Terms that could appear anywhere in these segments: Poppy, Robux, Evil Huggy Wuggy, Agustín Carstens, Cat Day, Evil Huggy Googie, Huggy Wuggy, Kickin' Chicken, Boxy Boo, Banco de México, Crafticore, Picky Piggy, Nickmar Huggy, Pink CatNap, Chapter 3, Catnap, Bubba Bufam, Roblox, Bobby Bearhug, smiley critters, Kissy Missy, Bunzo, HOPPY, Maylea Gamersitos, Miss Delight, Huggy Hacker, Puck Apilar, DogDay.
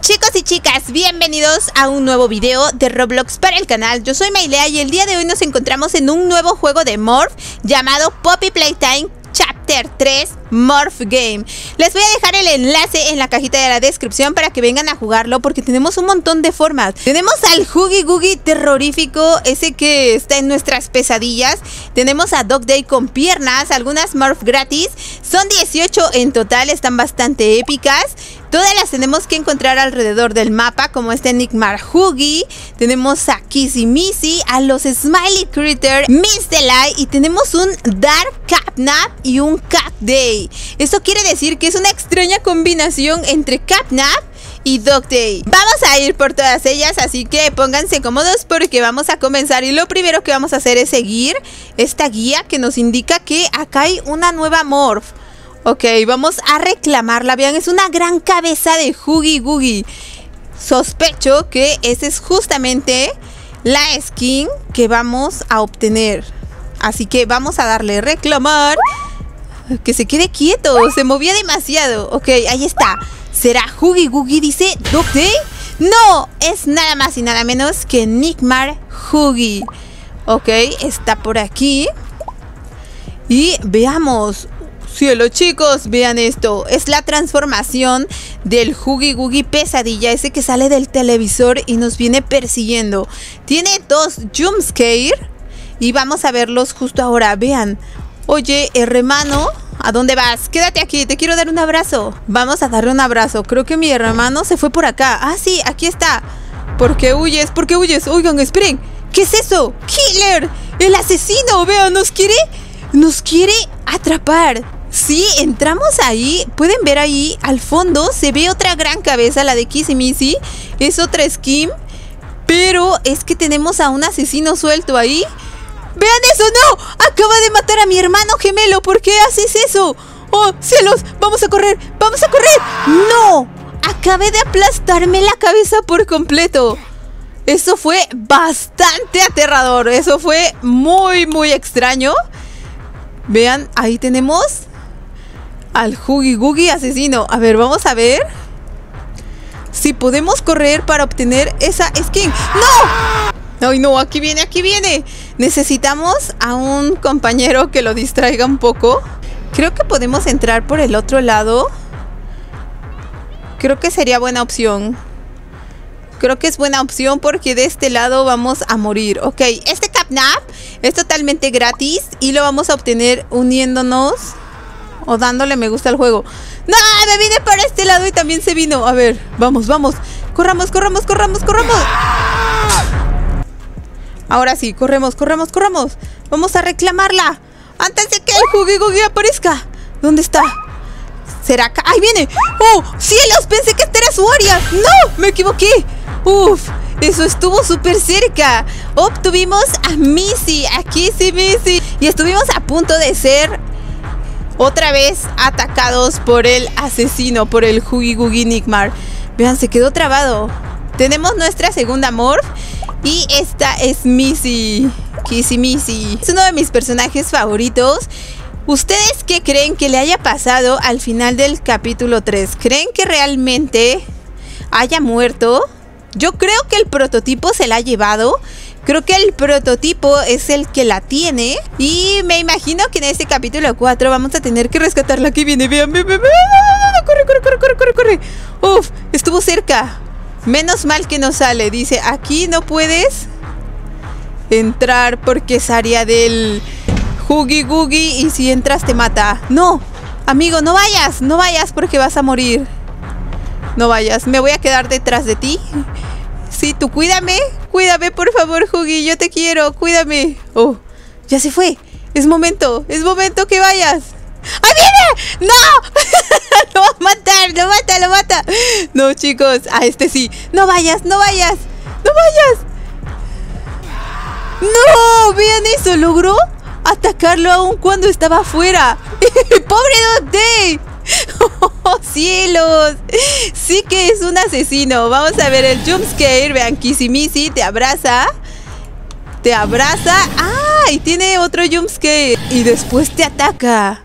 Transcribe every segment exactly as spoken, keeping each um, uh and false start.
Chicos y chicas, bienvenidos a un nuevo video de Roblox para el canal. Yo soy Maylea y el día de hoy nos encontramos en un nuevo juego de Morph llamado Poppy Playtime Chapter tres Morph Game. Les voy a dejar el enlace en la cajita de la descripción para que vengan a jugarlo, porque tenemos un montón de formas. Tenemos al Huggy Wuggy terrorífico, ese que está en nuestras pesadillas. Tenemos a DogDay con piernas, algunas Morph gratis. Son dieciocho en total, están bastante épicas. Todas las tenemos que encontrar alrededor del mapa, como este Nickmar Huggy. Tenemos a Kissy Missy, a los Smiley Critters, Miss Delight, y tenemos un Dark Catnap y un Cat Day. Esto quiere decir que es una extraña combinación entre CatNap y DogDay. Vamos a ir por todas ellas, así que pónganse cómodos porque vamos a comenzar. Y lo primero que vamos a hacer es seguir esta guía que nos indica que acá hay una nueva morph. Ok, vamos a reclamarla. Vean, es una gran cabeza de Huggy Wuggy. Sospecho que esa es justamente la skin que vamos a obtener, así que vamos a darle reclamar. Que se quede quieto, se movía demasiado. Ok, ahí está. ¿Será Huggy Wuggy? Dice DogDay. No, es nada más y nada menos que Nickmar Huggy. Ok, está por aquí. Y veamos. Cielo, chicos, vean esto. Es la transformación del Huggy Wuggy pesadilla, ese que sale del televisor y nos viene persiguiendo. Tiene dos jumpscare y vamos a verlos justo ahora, vean. Oye, hermano, ¿a dónde vas? Quédate aquí, te quiero dar un abrazo. Vamos a darle un abrazo. Creo que mi hermano se fue por acá. Ah, sí, aquí está. ¿Por qué huyes? ¿Por qué huyes? Oigan, esperen. ¿Qué es eso? ¡Killer! ¡El asesino! Vean, nos quiere... Nos quiere atrapar. Sí, entramos ahí. Pueden ver ahí, al fondo, se ve otra gran cabeza, la de Kissy Missy. Es otra skin. Pero es que tenemos a un asesino suelto ahí. ¡Vean eso! ¡No! ¡Acaba de matar a mi hermano gemelo! ¿Por qué haces eso? ¡Oh, cielos! ¡Vamos a correr! ¡Vamos a correr! ¡No! Acabé de aplastarme la cabeza por completo. Eso fue bastante aterrador. Eso fue muy, muy extraño. Vean, ahí tenemos al Huggy Wuggy asesino. A ver, vamos a ver si podemos correr para obtener esa skin. ¡No! ¡Ay, no! ¡Aquí viene! ¡Aquí viene! Necesitamos a un compañero que lo distraiga un poco. Creo que podemos entrar por el otro lado. Creo que sería buena opción. Creo que es buena opción porque de este lado vamos a morir. Ok, este CatNap es totalmente gratis y lo vamos a obtener uniéndonos o dándole me gusta al juego. ¡No! ¡Me vine para este lado y también se vino! A ver, vamos, vamos. ¡Corramos, corramos, corramos, corramos! Ahora sí, corremos, corremos, corremos. Vamos a reclamarla antes de que el Huggy Wuggy aparezca. ¿Dónde está? ¿Será acá? ¡Ahí viene! ¡Oh, cielos! Pensé que esta era su área. ¡No! ¡Me equivoqué! ¡Uf! Eso estuvo súper cerca. Obtuvimos a Missy, a Kissy Missy. Y estuvimos a punto de ser otra vez atacados por el asesino, por el Huggy Wuggy Nickmar. Vean, se quedó trabado. Tenemos nuestra segunda morph. Y esta es Missy, Kissy Missy. Es uno de mis personajes favoritos. ¿Ustedes qué creen que le haya pasado al final del capítulo tres? ¿Creen que realmente haya muerto? Yo creo que el prototipo se la ha llevado. Creo que el prototipo es el que la tiene. Y me imagino que en este capítulo cuatro vamos a tener que rescatarla. Aquí viene, vean, vean, vean. Corre, corre, corre, corre, corre, corre. Uf, estuvo cerca. Menos mal que no sale. Dice, aquí no puedes entrar porque es área del Huggy Wuggy y si entras te mata. No, amigo, no vayas, no vayas porque vas a morir. No vayas, me voy a quedar detrás de ti. Sí, tú cuídame, cuídame por favor, Huggy, yo te quiero, cuídame. Oh, ya se fue. Es momento, es momento que vayas. ¡Ahí viene! ¡No! ¡Lo va a matar! ¡Lo mata! ¡Lo mata! No, chicos. A este sí. ¡No vayas! ¡No vayas! ¡No vayas! ¡No! ¡Vean eso! Logró atacarlo aún cuando estaba afuera. ¡Pobre DogDay! ¡Oh, cielos! Sí que es un asesino. Vamos a ver el jumpscare. Vean, Kissy Missy te abraza. Te abraza. ¡Ah! Y tiene otro jumpscare. Y después te ataca.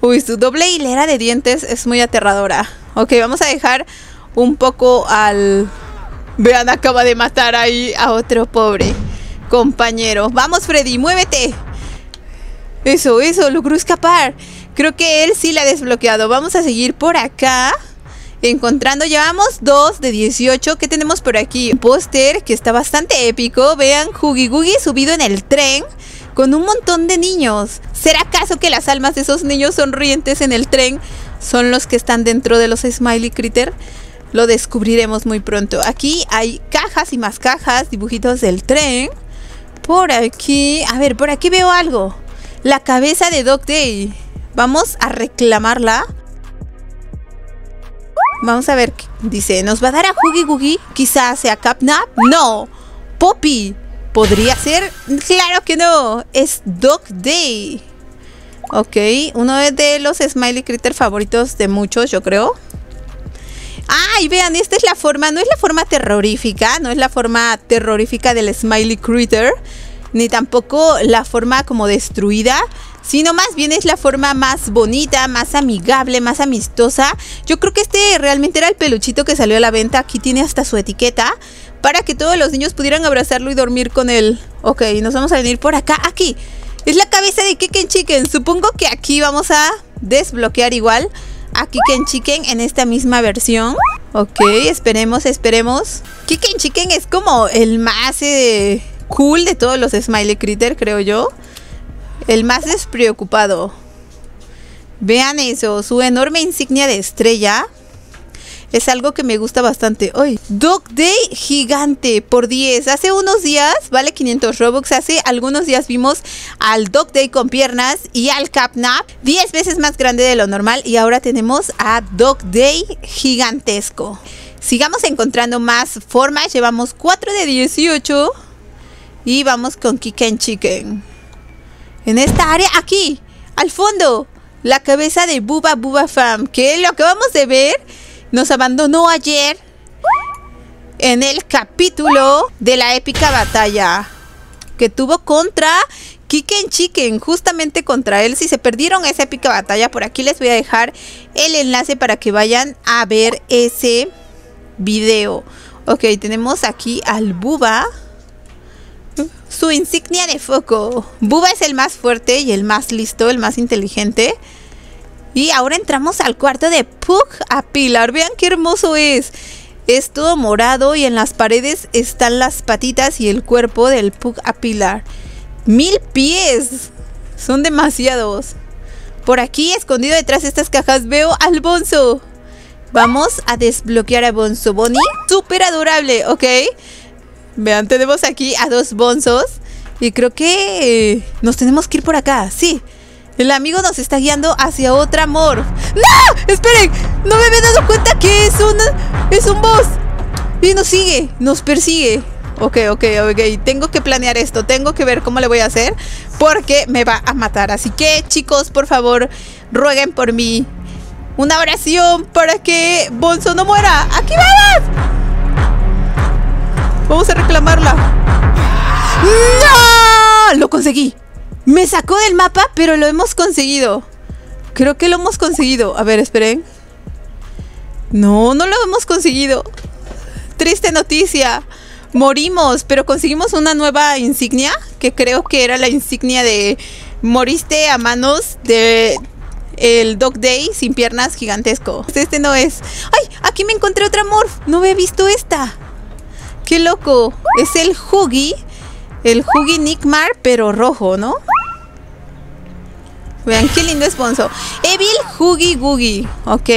Uy, su doble hilera de dientes es muy aterradora. Ok, vamos a dejar un poco al... Vean, acaba de matar ahí a otro pobre compañero. ¡Vamos, Freddy! ¡Muévete! Eso, eso, logró escapar. Creo que él sí la ha desbloqueado. Vamos a seguir por acá encontrando, llevamos dos de dieciocho. ¿Qué tenemos por aquí? Un póster que está bastante épico. Vean, Huggy Wuggy subido en el tren con un montón de niños. ¿Será acaso que las almas de esos niños sonrientes en el tren son los que están dentro de los Smiley Critter? Lo descubriremos muy pronto. Aquí hay cajas y más cajas, dibujitos del tren. Por aquí, a ver, por aquí veo algo. La cabeza de DogDay. Vamos a reclamarla. Vamos a ver, dice, ¿nos va a dar a Huggy Wuggy? Quizás sea CatNap. No, Poppy. ¿Podría ser? ¡Claro que no! Es DogDay. Ok, uno de los Smiley Critter favoritos de muchos, yo creo. ¡Ay, vean! Esta es la forma, no es la forma terrorífica, no es la forma terrorífica del Smiley Critter, ni tampoco la forma como destruida, sino más bien es la forma más bonita, más amigable, más amistosa. Yo creo que este realmente era el peluchito que salió a la venta. Aquí tiene hasta su etiqueta para que todos los niños pudieran abrazarlo y dormir con él. Ok, nos vamos a venir por acá. Aquí es la cabeza de Kickin' Chicken. Supongo que aquí vamos a desbloquear igual a Kickin' Chicken en esta misma versión. Ok, esperemos, esperemos. Kickin' Chicken es como el más eh, cool de todos los Smiley Critter, creo yo. El más despreocupado. Vean eso, su enorme insignia de estrella. Es algo que me gusta bastante. Hoy DogDay gigante por diez. Hace unos días, vale quinientos Robux. Hace algunos días vimos al DogDay con piernas y al CatNap diez veces más grande de lo normal. Y ahora tenemos a DogDay gigantesco. Sigamos encontrando más formas. Llevamos cuatro de dieciocho. Y vamos con Kickin' Chicken. En esta área, aquí, al fondo, la cabeza de Bubba Bufam, que lo acabamos de ver, nos abandonó ayer en el capítulo de la épica batalla que tuvo contra Kickin' Chicken, justamente contra él. Si se perdieron esa épica batalla, por aquí les voy a dejar el enlace para que vayan a ver ese video. Ok, tenemos aquí al Bubba. Su insignia de foco. Bubba es el más fuerte y el más listo, el más inteligente. Y ahora entramos al cuarto de Puck Apilar. Vean qué hermoso es. Es todo morado y en las paredes están las patitas y el cuerpo del Puck Apilar. Mil pies. Son demasiados. Por aquí, escondido detrás de estas cajas, veo al Bunzo. Vamos a desbloquear a Bunzo. Bonnie, súper adorable, ok. Vean, tenemos aquí a dos bonzos. Y creo que nos tenemos que ir por acá. Sí, el amigo nos está guiando hacia otra morph. ¡No! ¡Esperen! No me había dado cuenta que es un, es un boss. Y nos sigue, nos persigue. Ok, ok, ok. Tengo que planear esto. Tengo que ver cómo le voy a hacer, porque me va a matar. Así que, chicos, por favor, rueguen por mí una oración para que Bonzo no muera. ¡Aquí vamos! Vamos a reclamarla. ¡No! Lo conseguí. Me sacó del mapa, pero lo hemos conseguido. Creo que lo hemos conseguido. A ver, esperen. No, no lo hemos conseguido. Triste noticia. Morimos, pero conseguimos una nueva insignia, que creo que era la insignia de moriste a manos de el DogDay sin piernas gigantesco. Este no es. ¡Ay! Aquí me encontré otra morph. No había visto esta. ¡Qué loco! Es el Huggy, el Huggy Nickmar, pero rojo, ¿no? Vean, qué lindo es Bonzo. Evil Huggy Googie, ok.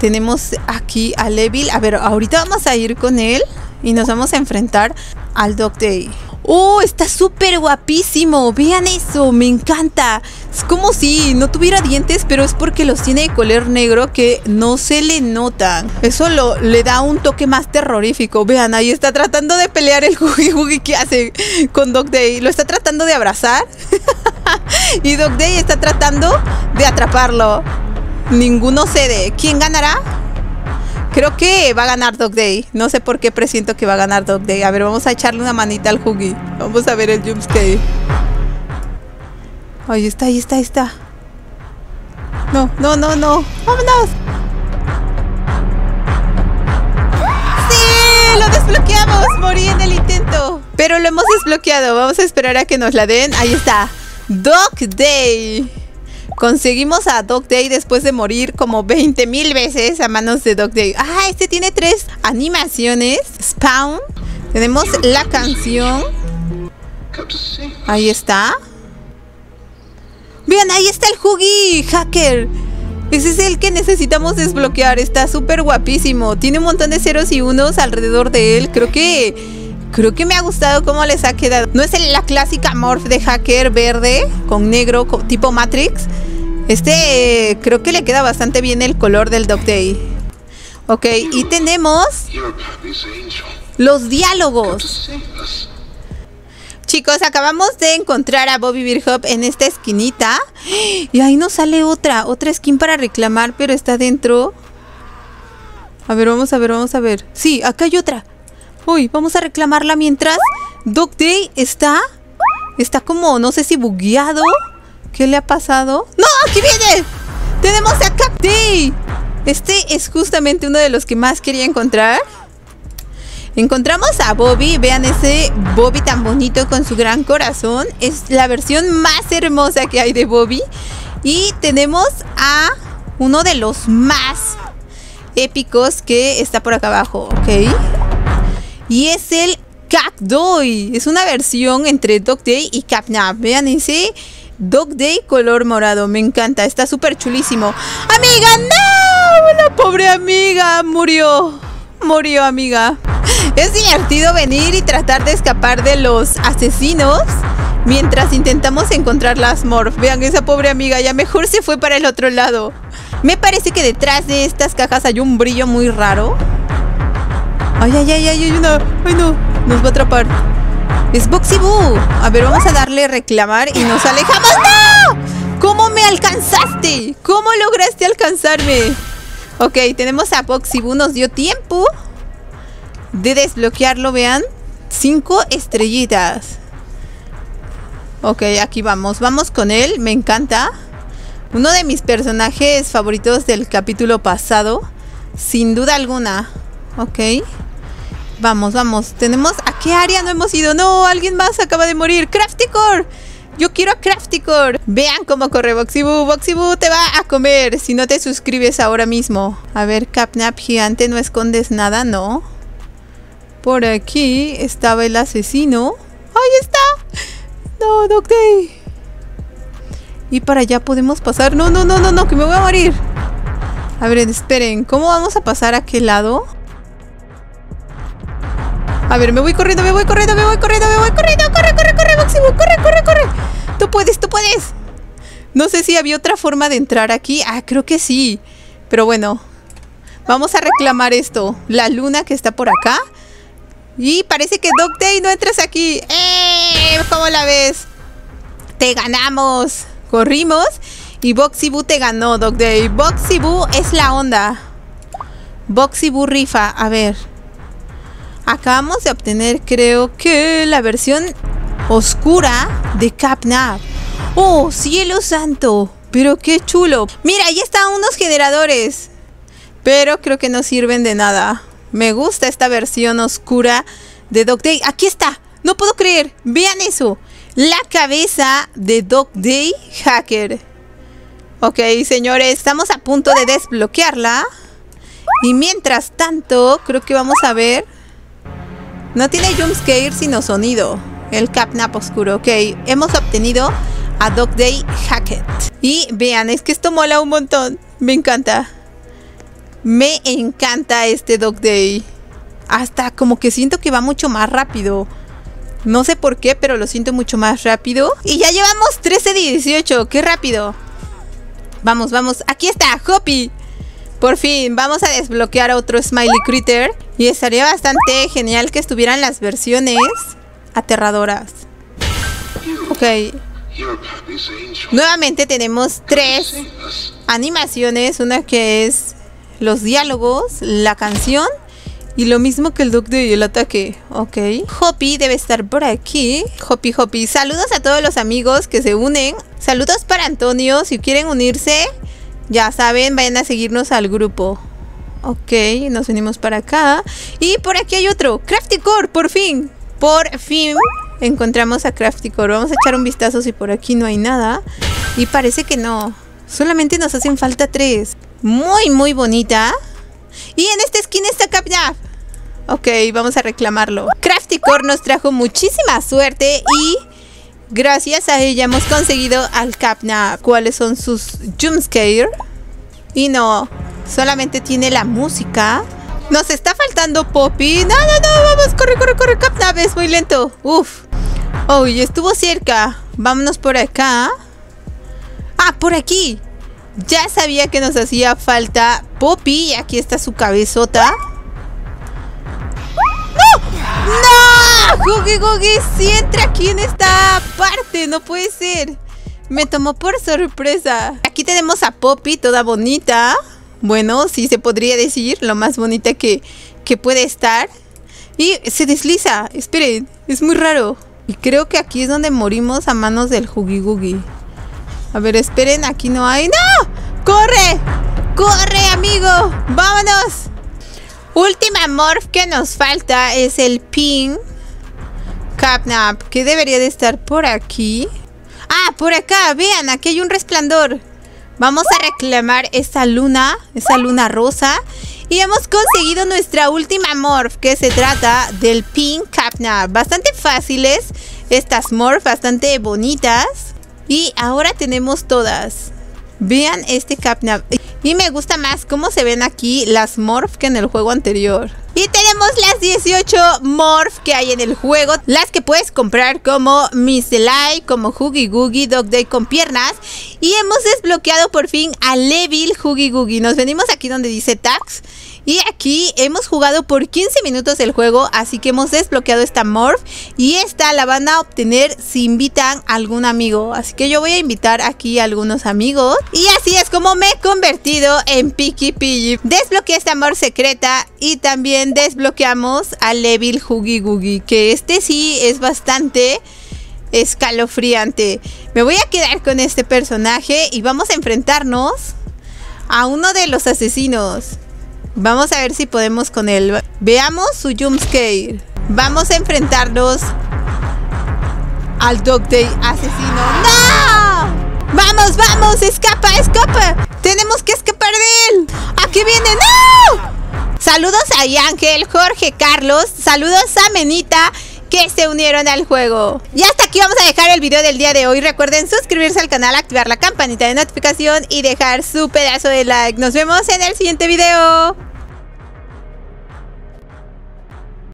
Tenemos aquí al Evil. A ver, ahorita vamos a ir con él y nos vamos a enfrentar al DogDay. ¡Oh, está súper guapísimo! Vean eso, me encanta. Es como si no tuviera dientes, pero es porque los tiene de color negro que no se le notan. Eso lo, le da un toque más terrorífico. Vean, ahí está tratando de pelear el Huggy Wuggy que hace con DogDay. Lo está tratando de abrazar y DogDay está tratando de atraparlo. Ninguno cede. ¿Quién ganará? Creo que va a ganar DogDay. No sé por qué presiento que va a ganar DogDay. A ver, vamos a echarle una manita al Huggy. Vamos a ver el jumpscare. Ahí está, ahí está, ahí está. No, no, no, no. ¡Vámonos! desbloqueamos. Morí en el intento. Pero lo hemos desbloqueado. Vamos a esperar a que nos la den. Ahí está. DogDay. Conseguimos a DogDay después de morir como veinte mil veces a manos de DogDay. Ah, este tiene tres animaciones. Spawn. Tenemos la canción. Ahí está. Vean, ahí está el Huggy Hacker. Ese es el que necesitamos desbloquear. Está súper guapísimo. Tiene un montón de ceros y unos alrededor de él. Creo que... Creo que me ha gustado cómo les ha quedado. No es la clásica morph de hacker verde con negro tipo Matrix. Este eh, creo que le queda bastante bien el color del DogDay. Ok, y tenemos los diálogos. Chicos, acabamos de encontrar a Bobby Bearhug en esta esquinita. Y ahí nos sale otra, otra skin para reclamar, pero está dentro. A ver, vamos a ver, vamos a ver. Sí, acá hay otra. Uy, vamos a reclamarla mientras DogDay está... Está como, no sé si bugueado. ¿Qué le ha pasado? ¡No! ¡Aquí viene! ¡Tenemos a Cat Day! Este es justamente uno de los que más quería encontrar. Encontramos a Bobby. Vean ese Bobby tan bonito con su gran corazón. Es la versión más hermosa que hay de Bobby. Y tenemos a uno de los más épicos que está por acá abajo. Ok... Y es el Cat Day. Es una versión entre DogDay y CatNap. Vean ese DogDay color morado. Me encanta. Está súper chulísimo. ¡Amiga, no! La pobre amiga murió. Murió, amiga. Es divertido venir y tratar de escapar de los asesinos mientras intentamos encontrar las morph. Vean, esa pobre amiga ya mejor se fue para el otro lado. Me parece que detrás de estas cajas hay un brillo muy raro. Ay, ay, ay, ay, ay, no, ay, no, nos va a atrapar. Es Boxy Boo. A ver, vamos a darle reclamar y nos alejamos. ¡No! ¿Cómo me alcanzaste? ¿Cómo lograste alcanzarme? Ok, tenemos a Boxy Boo. Nos dio tiempo de desbloquearlo, vean. Cinco estrellitas. Ok, aquí vamos, vamos con él, me encanta. Uno de mis personajes favoritos del capítulo pasado, sin duda alguna. Ok. Vamos, vamos. Tenemos... ¿A qué área no hemos ido? No, alguien más acaba de morir. ¡Crafticore! Yo quiero a Crafticore. Vean cómo corre Boxy Boo. Boxy Boo te va a comer si no te suscribes ahora mismo. A ver, CatNap gigante, ¿no escondes nada? No. Por aquí estaba el asesino. ¡Ahí está! No, DogDay. Y para allá podemos pasar. No, no, no, no, no, que me voy a morir. A ver, esperen. ¿Cómo vamos a pasar a aquel lado? A ver, me voy corriendo, me voy corriendo, me voy corriendo, me voy corriendo. Corre, corre, corre, Boxy Boo, corre, corre, corre. Tú puedes, tú puedes. No sé si había otra forma de entrar aquí. Ah, creo que sí. Pero bueno, vamos a reclamar esto. La luna que está por acá. Y parece que DogDay no entras aquí. ¡Eh! ¿Cómo la ves? Te ganamos. Corrimos y Boxy Boo te ganó, DogDay. Boxy Boo es la onda. Boxy Boo rifa. A ver. Acabamos de obtener, creo que, la versión oscura de CatNap. ¡Oh, cielo santo! ¡Pero qué chulo! ¡Mira, ahí están unos generadores! Pero creo que no sirven de nada. Me gusta esta versión oscura de DogDay. ¡Aquí está! ¡No puedo creer! ¡Vean eso! La cabeza de DogDay Hacker. Ok, señores, estamos a punto de desbloquearla. Y mientras tanto, creo que vamos a ver... No tiene jumpscare sino sonido. El CatNap oscuro. Ok, hemos obtenido a DogDay Hacker. Y vean, es que esto mola un montón. Me encanta. Me encanta este DogDay. Hasta como que siento que va mucho más rápido. No sé por qué, pero lo siento mucho más rápido. Y ya llevamos trece de dieciocho. ¡Qué rápido! Vamos, vamos. Aquí está, Hoppy. Por fin, vamos a desbloquear a otro Smiley Critter. Y estaría bastante genial que estuvieran las versiones aterradoras. Ok. Nuevamente tenemos tres animaciones. Una que es los diálogos, la canción y lo mismo que el DogDay y el ataque. Ok. Hoppy debe estar por aquí. Hoppy, Hoppy. Saludos a todos los amigos que se unen. Saludos para Antonio. Si quieren unirse, ya saben, vayan a seguirnos al grupo. Ok, nos venimos para acá. Y por aquí hay otro. Crafticore, por fin. Por fin encontramos a Crafticore. Vamos a echar un vistazo si por aquí no hay nada. Y parece que no. Solamente nos hacen falta tres. Muy, muy bonita. Y en esta esquina está Catnap. Ok, vamos a reclamarlo. Crafticore nos trajo muchísima suerte y gracias a ella hemos conseguido al Catnap. ¿Cuáles son sus jumpscare? Y no, solamente tiene la música. Nos está faltando Poppy. No, no, no, vamos, corre, corre, corre, Catnap, es muy lento. Uf. Oh, y estuvo cerca. Vámonos por acá. Ah, por aquí. Ya sabía que nos hacía falta Poppy. Aquí está su cabezota. ¡No! ¡No! ¡Huggy Wuggy! ¡Sí entra aquí en esta parte! ¡No puede ser! Me tomó por sorpresa. Aquí tenemos a Poppy, toda bonita. Bueno, sí se podría decir. Lo más bonita que, que puede estar. Y se desliza. Esperen, es muy raro. Y creo que aquí es donde morimos a manos del Huggy Wuggy. A ver, esperen, aquí no hay... ¡No! ¡Corre! ¡Corre, amigo! ¡Vámonos! Última morph que nos falta es el Pink CatNap, que debería de estar por aquí. Ah, por acá, vean, aquí hay un resplandor. Vamos a reclamar esta luna, esa luna rosa. Y hemos conseguido nuestra última morph, que se trata del Pink CatNap. Bastante fáciles estas morphs, bastante bonitas. Y ahora tenemos todas. Vean este CatNap. Y me gusta más cómo se ven aquí las morph que en el juego anterior. Y tenemos las dieciocho morph que hay en el juego. Las que puedes comprar como Miss Delight, como Huggy Wuggy, DogDay con piernas. Y hemos desbloqueado por fin al Evil Huggy Wuggy. Nos venimos aquí donde dice Tags. Y aquí hemos jugado por quince minutos el juego, así que hemos desbloqueado esta morph. Y esta la van a obtener si invitan a algún amigo. Así que yo voy a invitar aquí a algunos amigos. Y así es como me he convertido en Picky Piggy. Desbloqueé esta morph secreta y también desbloqueamos al Evil Huggy Wuggy. Que este sí es bastante escalofriante. Me voy a quedar con este personaje y vamos a enfrentarnos a uno de los asesinos. Vamos a ver si podemos con él. Veamos su jumpscare. Vamos a enfrentarnos al DogDay asesino. ¡No! ¡Vamos, vamos! ¡Escapa, escapa! ¡Tenemos que escapar de él! ¡Aquí viene! ¡No! Saludos a Ángel, Jorge, Carlos. Saludos a Menita, que se unieron al juego. Y hasta aquí vamos a dejar el video del día de hoy. Recuerden suscribirse al canal, activar la campanita de notificación y dejar su pedazo de like. Nos vemos en el siguiente video.